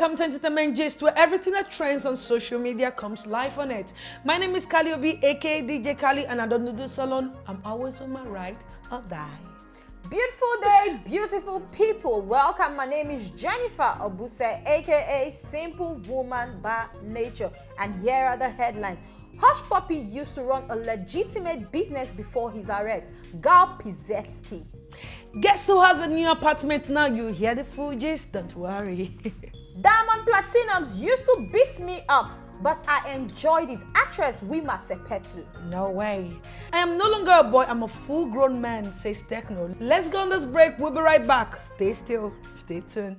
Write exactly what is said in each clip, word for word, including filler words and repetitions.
welcome to Entertainment Gist, where everything that trends on social media comes live on it. My name is Kali Obi, aka D J Kali, and I don't do salon. I'm always on my right or die. Beautiful day, beautiful people. Welcome. My name is Jennifer Obuse, aka Simple Woman by Nature, and here are the headlines. Hushpuppi used to run a legitimate business before his arrest. Gal Pissetzky. Guess who has a new apartment now? You hear the full gist, don't worry. Diamond Platinumz used to beat me up, but I enjoyed it. Actress Wema Sepetu. No way. I am no longer a boy, I'm a full-grown man, says Tekno. Let's go on this break, we'll be right back. Stay still, stay tuned.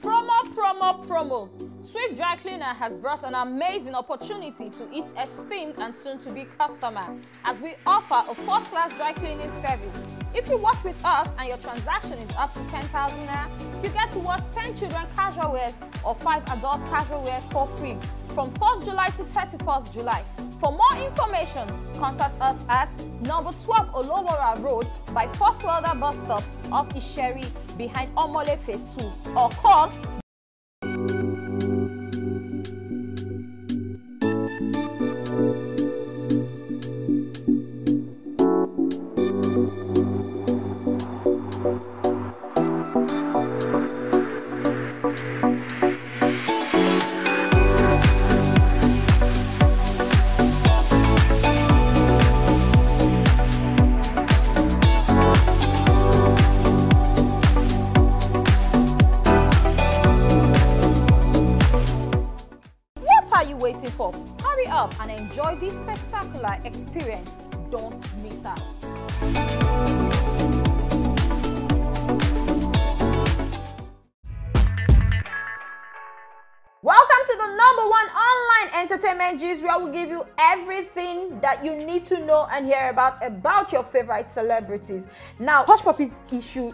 Promo, promo, promo. Swift Dry Cleaner has brought an amazing opportunity to its esteemed and soon-to-be customer, as we offer a first-class dry cleaning service. If you work with us and your transaction is up to ten thousand naira, you get to wash ten children casual wears or five adult casual wears for free from first July to thirty-first July. For more information, contact us at number twelve Olowara Road by First Welder Bus Stop off Isheri behind Omole Phase two, or call and enjoy this spectacular experience. Don't miss out. Welcome to the number one online entertainment gist, where we'll give you everything that you need to know and hear about about your favorite celebrities. Now, Hushpuppi's issue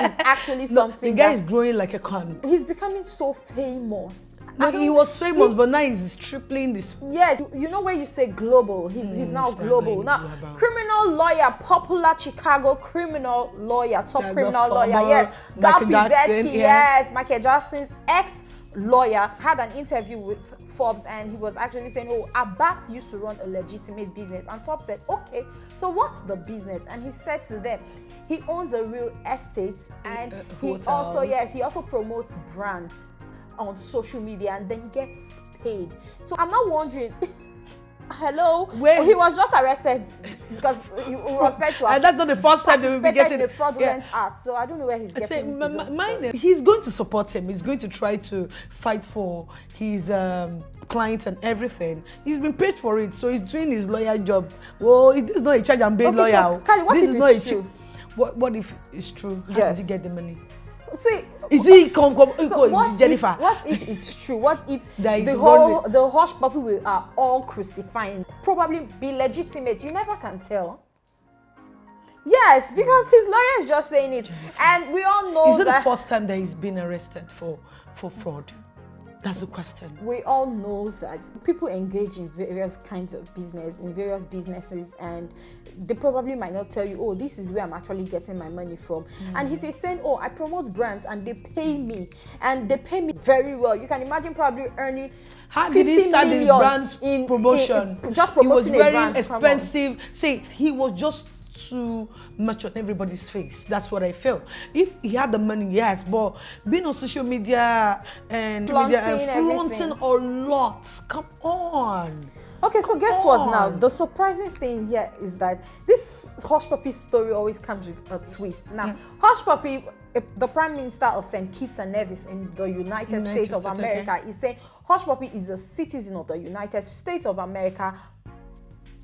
is actually something. No, the guy is growing like a con. He's becoming so famous. No, he was famous, he, but now he's tripling this. Yes, you know where you say global, he's, mm, he's now global. Now, global. Criminal lawyer, popular Chicago criminal lawyer, top There's criminal lawyer, yes. Gal Pissetzky, yes, Michael Jackson's ex lawyer, had an interview with Forbes, and he was actually saying, oh, Abbas used to run a legitimate business. And Forbes said, okay, so what's the business? And he said to them, he owns a real estate, and a he hotel. also, yes, he also promotes brands on social media, and then he gets paid. So I'm not wondering, hello, where he was just arrested because he was said to have, and that's not the first time they will be getting the fraudulent yeah. act. So I don't know where he's getting his own story. He's going to support him. He's going to try to fight for his um, clients and everything. He's been paid for it, so he's doing his lawyer job. Well, it is not a charge and bail okay, lawyer. So, Kali, what this if is it's not true? A what, what if it's true? How yes. did he get the money? See, is he come, come, so what Jennifer? If, what if it's true? What if the whole the Hushpuppi are all crucifying? Probably be legitimate. You never can tell. Yes, because his lawyer is just saying it, and we all know. Is it that the first time that he's been arrested for for fraud? That's the question. We all know that people engage in various kinds of business, in various businesses, and they probably might not tell you, oh, this is where I'm actually getting my money from. Mm. And if he's saying, oh, I promote brands and they pay me, and they pay me very well, you can imagine probably earning How did he start the brand's in, promotion? In, in, just promoting it was very a brand, expensive. See, he was just too much on everybody's face. That's what I feel. If he had the money, yes, but being on social media and flaunting a lot, come on. Okay, so come guess on. what now? The surprising thing here is that this Hushpuppi story always comes with a twist. Now, yeah. Hushpuppi, the Prime Minister of Saint Kitts and Nevis in the United, United States of State, America, okay. is saying Hushpuppi is a citizen of the United States of America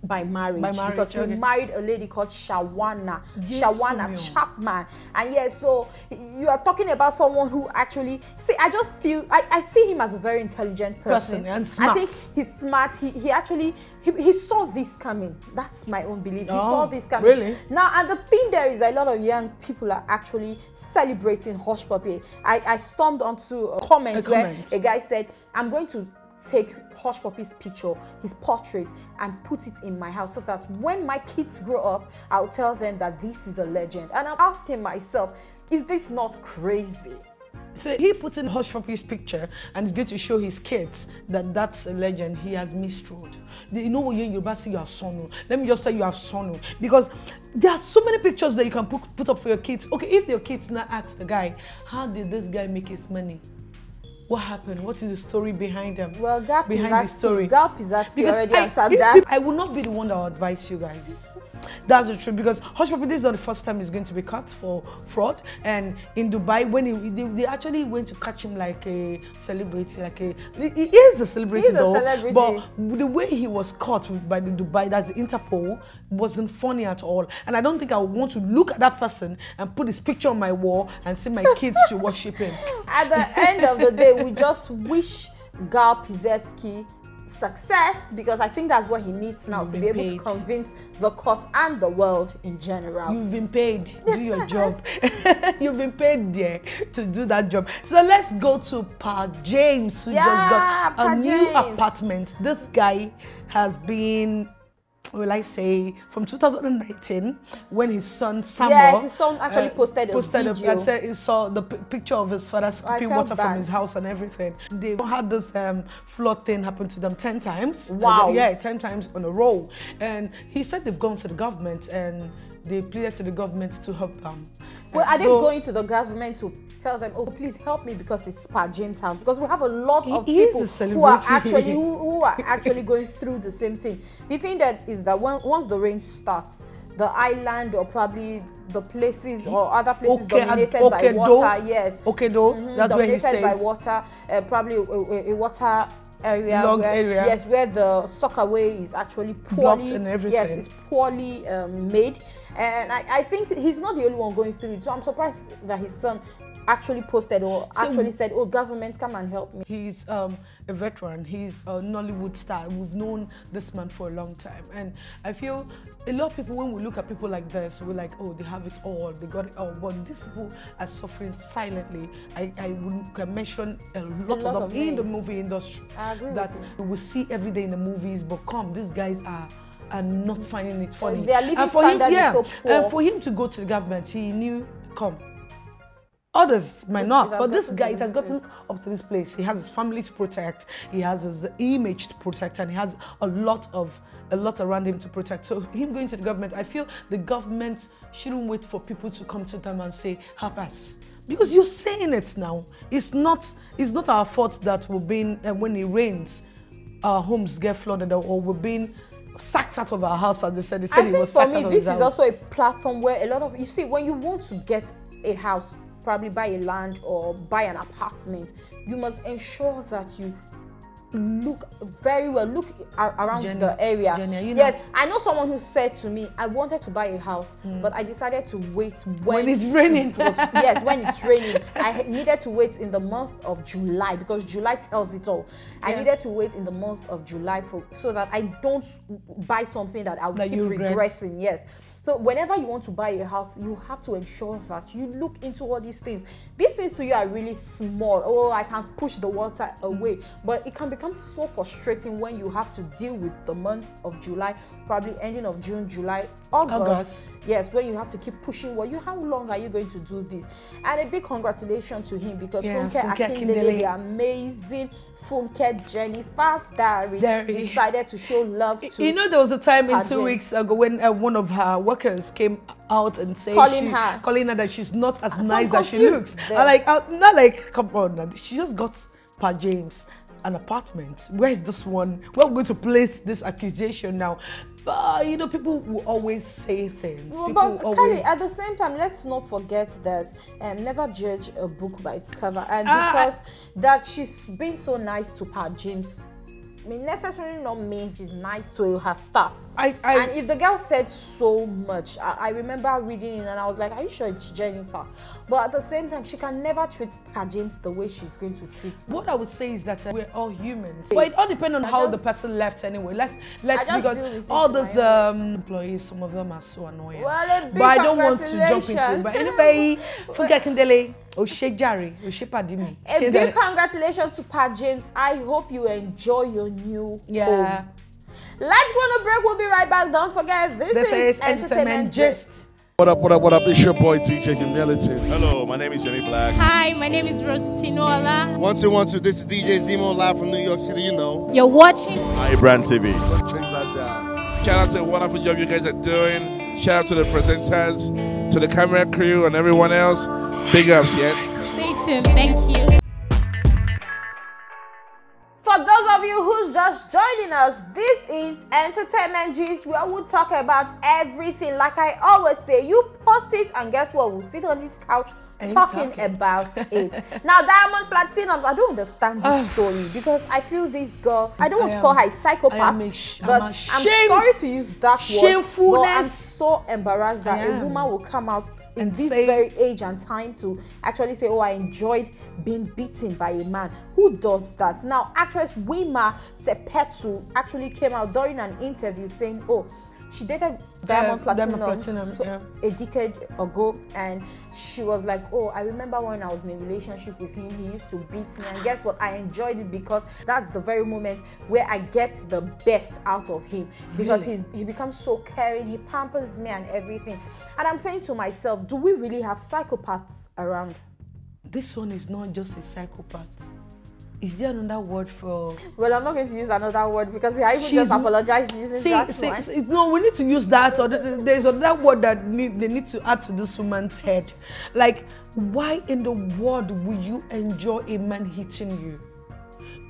by marriage, by marriage because okay. he married a lady called Shawana yes, Shawana Samuel. Chapman, and yes, so you are talking about someone who actually see I just feel I, I see him as a very intelligent person, person and smart. I think he's smart. He, he actually he, he saw this coming. That's my own belief. He oh, saw this coming really now. And the thing there is a lot of young people are actually celebrating Hushpuppi. I, I stormed onto a comment a where comment. a guy said, I'm going to take Hushpuppi's picture, his portrait, and put it in my house so that when my kids grow up, I'll tell them that this is a legend. And I'm asking myself, is this not crazy? So he put in Hushpuppi's picture and is going to show his kids that that's a legend. He has misruled. You know, when you're about to say you have sonu. Let me just tell you, you have sonu. Because there are so many pictures that you can put, put up for your kids. Okay, if your kids now ask the guy, how did this guy make his money? What happened? What is the story behind them? Well, Gal Pissetzky already answered that. If, I will not be the one that will advise you guys. That's the truth, because Hushpuppi, this is not the first time he's going to be caught for fraud. And in Dubai, when he, they, they actually went to catch him like a celebrity, like a he is a celebrity, though, a celebrity. But the way he was caught by the Dubai, that's the Interpol, wasn't funny at all. And I don't think I would want to look at that person and put his picture on my wall and see my kids to worship him. At the end of the day, we just wish Gal Pissetzky success, because I think that's what he needs now, to be able to convince the court and the world in general. You've been paid, do your job. You've been paid there to do that job. So let's go to Pa James, who yeah, just got pa a James. new apartment. This guy has been, will I say, from two thousand nineteen, when his son Samuel, yes, his son actually uh, posted, posted a video. A, he saw the picture of his father scooping water bad. from his house and everything. They had this um, flood thing happen to them ten times. Wow. Uh, yeah, ten times on a roll. And he said they've gone to the government and they pleaded to the government to help them. Well, I didn't go into the government to tell them, oh, please help me, because it's Pa James' house. Because we have a lot of he people who are actually who, who are actually going through the same thing. The thing that is that when, once the rain starts, the island or probably the places or other places okay, dominated and, okay, by water. Though, yes. Okay, though. Mm-hmm, that's where he stayed. Dominated by water, uh, probably a, a, a water area. Long where, area. Yes, where the soccerway is actually poorly. Blocked and everything. Yes, it's poorly um, made. And I, I think he's not the only one going through it. So I'm surprised that his son actually posted or so actually said, oh, government, come and help me. He's um, a veteran. He's a Nollywood star. We've known this man for a long time. And I feel a lot of people, when we look at people like this, we're like, oh, they have it all. They got it all. But these people are suffering silently. I, I would mention a lot, a lot of them of in the movie industry. I agree that with you. We see every day in the movies, but come, these guys are and not finding it funny. Their living standard is so poor. And for him to go to the government, he knew, come. Others might not, but this guy, it has gotten up to this place. He has his family to protect, he has his image to protect, and he has a lot of a lot around him to protect. So him going to the government, I feel the government shouldn't wait for people to come to them and say, help us. Because you're saying it now. It's not, it's not our fault that we're being, uh, when it rains, our homes get flooded, or we're being sacked out of our house, as they said. They said it was sacked out of his house. I think for me, this is also a platform where a lot of, you see, when you want to get a house, probably buy a land or buy an apartment, you must ensure that you look very well, look around Jenny, the area. Jenny, yes, not? I know someone who said to me, I wanted to buy a house, mm. but I decided to wait when, when it's raining. It was, yes, when it's raining. I needed to wait in the month of July, because July tells it all. I yeah. needed to wait in the month of July for so that I don't buy something that I will that keep regret. regressing. Yes. So whenever you want to buy a house, you have to ensure that you look into all these things. These things to you are really small. Oh, I can push the water away. But it can become so frustrating when you have to deal with the month of July, probably ending of June, July, August. August. Yes, when you have to keep pushing. Well, you, how long are you going to do this? And a big congratulations to him, because yeah, Funke Akindele, the amazing Funke Jennifer's diary, diary, decided to show love to. You know, there was a time in two James. weeks ago when uh, one of her work came out and saying, calling she, her, calling her that she's not as so nice as she looks. I'm like, I'm not like, come on, she just got Pa James an apartment. Where is this one? Where are we going to place this accusation now? But you know, people will always say things. Well, but always... Kali, at the same time, let's not forget that um, never judge a book by its cover. And because uh, I... that she's been so nice to Pa James, I mean, necessarily not mean she's nice to her staff. I, I, and if the girl said so much, I, I remember reading it and I was like, are you sure it's Jennifer? But at the same time, she can never treat Pa James the way she's going to treat her. What I would say is that uh, we're all humans. But it all depends on I how just, the person left anyway. Let's, let's because all these um, employees, some of them are so annoying. Well, but I don't want to jump into it. But anyway, Funke Akindele, Oshe jare, Oshe padimi. A big congratulations to Pa James. I hope you enjoy your new yeah. home. Let's go on a break. We'll be right back. Don't forget, this, this is, is Entertainment Gist. What up, what up, what up? It's your boy, D J Humility. Hello, my name is Jimmy Black. Hi, my name is Rose Tinoala. One, two, one, two. This is D J Zemo, live from New York City, you know. You're watching iBrand T V. Check that down. Shout out to the wonderful job you guys are doing. Shout out to the presenters, to the camera crew, and everyone else. Big ups, yeah? Stay tuned. Thank you. For those of you who's just joining us, this is Entertainment Gist, where we talk about everything. Like I always say, you post it and guess what? We'll sit on this couch and talking, talking about it. Now, Diamond Platinumz, I don't understand this story because I feel this girl, I don't want I to call am, her a psychopath, a but I'm, I'm sorry to use that Shamefulness. word, but I'm so embarrassed that a woman will come out in this say, very age and time to actually say, oh, I enjoyed being beaten by a man. Who does that? Now, actress Wema Sepetu actually came out during an interview saying, oh, she dated Diamond yeah, Platinum so, yeah. a decade ago, and she was like, oh, I remember when I was in a relationship with him, he used to beat me, and guess what? I enjoyed it because that's the very moment where I get the best out of him, because really? he's, he becomes so caring, he pampers me and everything. And I'm saying to myself, do we really have psychopaths around? This one is not just a psychopath. Is there another word for? Well, I'm not going to use another word because I even She's, just apologized using see, that see, one. See, no, we need to use that. Or there's another word that need, they need to add to this woman's head. Like, why in the world would you enjoy a man hitting you?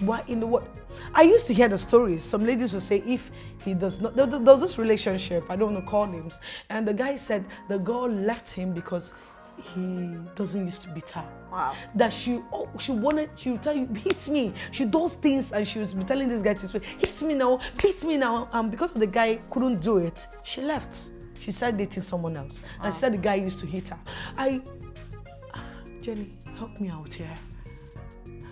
Why in the world? I used to hear the stories. Some ladies would say, if he does not, there, there was this relationship. I don't want to call names. And the guy said the girl left him because he doesn't used to beat her. Wow. That she, oh, she wanted, she would tell you, hit me. She does things and she was telling this guy, to hit me now, beat me now. And because the guy couldn't do it, she left. She started dating someone else. Wow. And she said the guy used to hit her. I, Jenny, help me out here.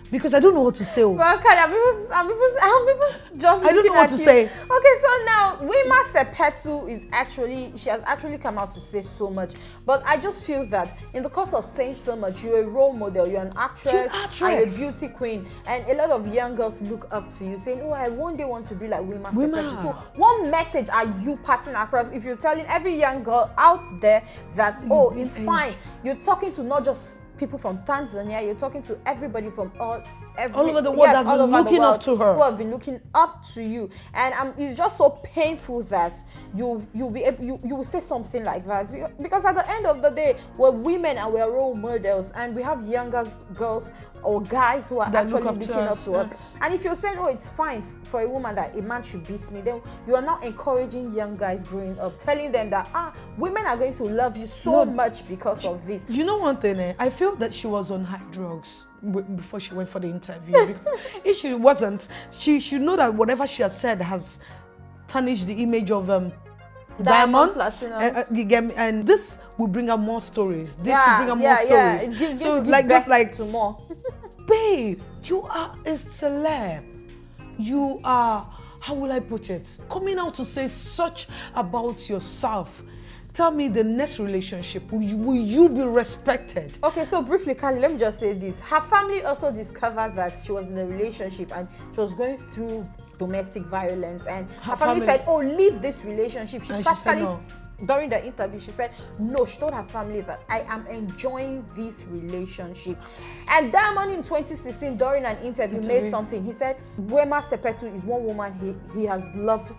Because I don't know what to say. Well, Kali, I'm even, I'm even, I'm even just I don't know what to you. say. Okay, so now, Wema Sepetu is actually, she has actually come out to say so much. But I just feel that in the course of saying so much, you're a role model, you're an actress, you're a beauty queen. And a lot of young girls look up to you saying, oh, I one day want to be like Wema Sepetu. So what message are you passing across if you're telling every young girl out there that, oh, mm-hmm. it's fine. You're talking to not just people from Tanzania, you're talking to everybody from all every, all over the world yes, that's all been over looking the world, up to her. Who have been looking up to you, and um, it's just so painful that you you'll be you you will say something like that, because at the end of the day, we're women and we're role models, and we have younger girls or guys who are that actually look up looking to up to us. us. And if you're saying, oh, it's fine for a woman that a man should beat me, then you are not encouraging young guys growing up, telling them that ah, women are going to love you so no, much because of this. You know one thing, eh? I feel that she was on high drugs before she went for the interview. If she wasn't, she should know that whatever she has said has tarnished the image of um, Diamond, Diamond Platinum. And, and this will bring her more stories. This yeah, will bring her yeah, more yeah. stories. It gives, so gives like that's like to more. Babe, you are a celeb. You are, how will I put it? Coming out to say such about yourself. Tell me, the next relationship, will you, will you be respected? Okay, so briefly, Kali, let me just say this. Her family also discovered that she was in a relationship and she was going through domestic violence. And her, her family, family said, oh, leave this relationship. She practically, no. during the interview, she said, no, she told her family that I am enjoying this relationship. And Diamond in twenty sixteen, during an interview, interview. made something. He said, Wema Sepetu is one woman he, he has loved.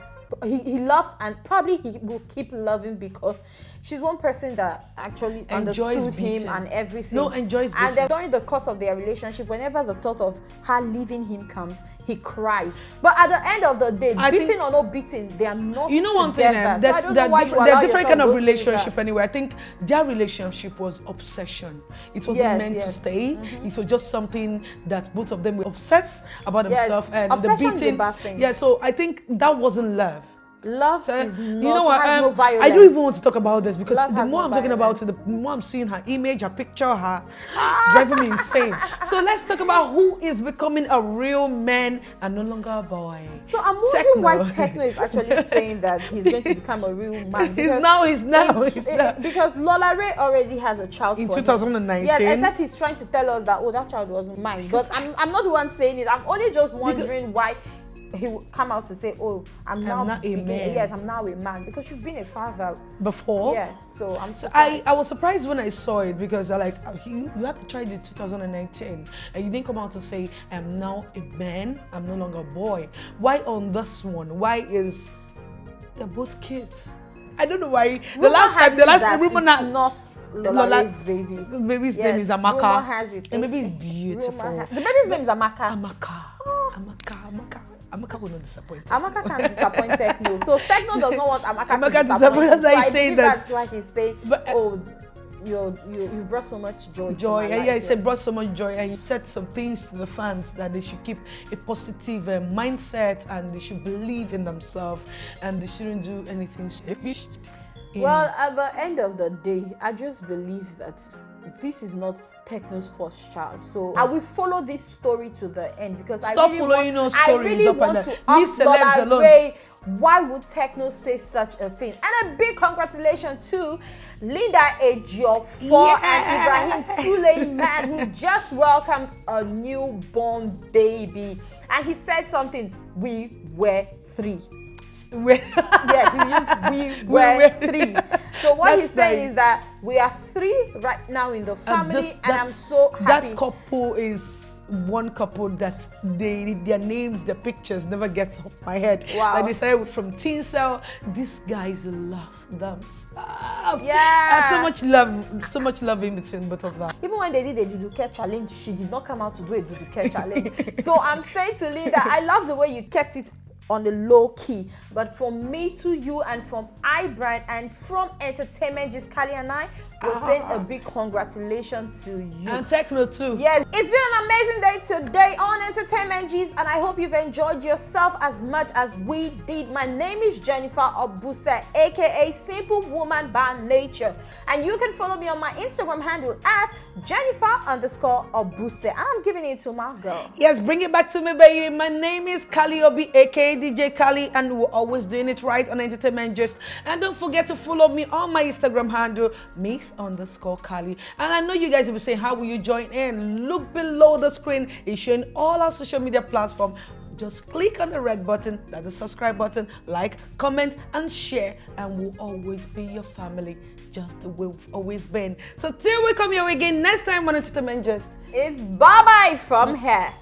He, he loves and probably he will keep loving because she's one person that actually understood him and everything. No, enjoys beating. And then during the course of their relationship, whenever the thought of her leaving him comes, he cries. But at the end of the day, I beating or no beating, they are not You know one together. thing, um, so there's different, different kind of relationship anyway. I think their relationship was obsession. It wasn't yes, meant yes. to stay. Mm-hmm. It was just something that both of them were obsessed about yes. themselves. And obsession the beating. Is a bad thing. Yeah, so I think that wasn't love. Love so, is not, you know what, has um, no violence. I don't even want to talk about this because love the more no I'm violence. talking about it, the more I'm seeing her image, her picture, her driving me insane. So let's talk about who is becoming a real man and no longer a boy. So I'm wondering Tekno. why Tekno is actually saying that he's going to become a real man. He's now, he's now, he's now. Because Lola Ray already has a child in two thousand nineteen. Yes, except he's trying to tell us that, oh, that child wasn't mine. Because I'm, I'm not the one saying it. I'm only just wondering because why he would come out to say, oh, I'm, I'm now not a man. Yes, I'm now a man. Because you've been a father before. Yes, so I'm surprised. I, I was surprised when I saw it because I like, you, you had to try it in two thousand nineteen and you didn't come out to say, I'm now a man, I'm no longer a boy. Why on this one? Why is, they're both kids. I don't know why. The last time, the last time, rumor not. not Lola's baby. The baby's yes. name is Amaka. Has it. The baby is beautiful. Has, the baby's name is Amaka. Amaka. Oh. Amaka. Amaka. Amaka will not disappoint. Amaka can't disappoint Tekno. So Tekno does not want Amaka, Amaka to disappoint. That's why he's saying that. That's why he's saying, but, uh, oh, you you you brought so much joy. Joy. Yeah, life, yeah. He said brought so much joy, and he said some things to the fans that they should keep a positive uh, mindset and they should believe in themselves and they shouldn't do anything selfish. In. Well, at the end of the day, I just believe that this is not Tekno's first child. So I will follow this story to the end because Stop I really following want, no stories I really up want to ask Lola alone. Ray, why would Tekno say such a thing? And a big congratulations to Linda Ejiofor yeah. and Ibrahim Suleiman who just welcomed a newborn baby. And he said something, we were three. Yes, he used we were three. So what he's saying nice. is that we are three right now in the family, uh, and I'm so happy. That couple is one couple that they their names, their pictures never gets off my head. Wow! Like they started from Teen Cell. These guys love themselves. Yeah, and so much love, so much love in between both of them. Even when they did a Duduke challenge, she did not come out to do a Duduke challenge. So I'm saying to Linda, I love the way you kept it on the low key, but from me to you and from iBrand and from entertainment, just Kali and I will ah. send a big congratulations to you. And Tekno too. Yes, it's been an amazing day today on Entertainment G's, and I hope you've enjoyed yourself as much as we did. My name is Jennifer Obuse, aka Simple Woman by Nature, and you can follow me on my Instagram handle at Jennifer underscore Obuse. And I'm giving it to my girl. Yes, bring it back to me, baby. My name is Kali Obi, aka D J Kali, and we're always doing it right on Entertainment Just. And don't forget to follow me on my Instagram handle, Miss underscore Kali. And I know you guys will be saying, how will you join in? Look below the screen. It's showing all our social media platforms. Just click on the red button, that's the subscribe button, like, comment, and share. And we'll always be your family, just the way we've always been. So till we come here again next time on Entertainment Just. It's bye-bye from here.